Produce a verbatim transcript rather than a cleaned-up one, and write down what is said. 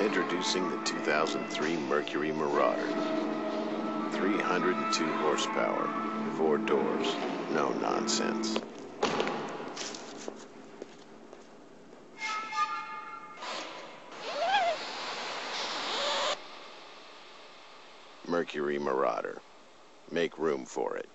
Introducing the two thousand three Mercury Marauder. three hundred two horsepower, four doors, no nonsense. Mercury Marauder. Make room for it.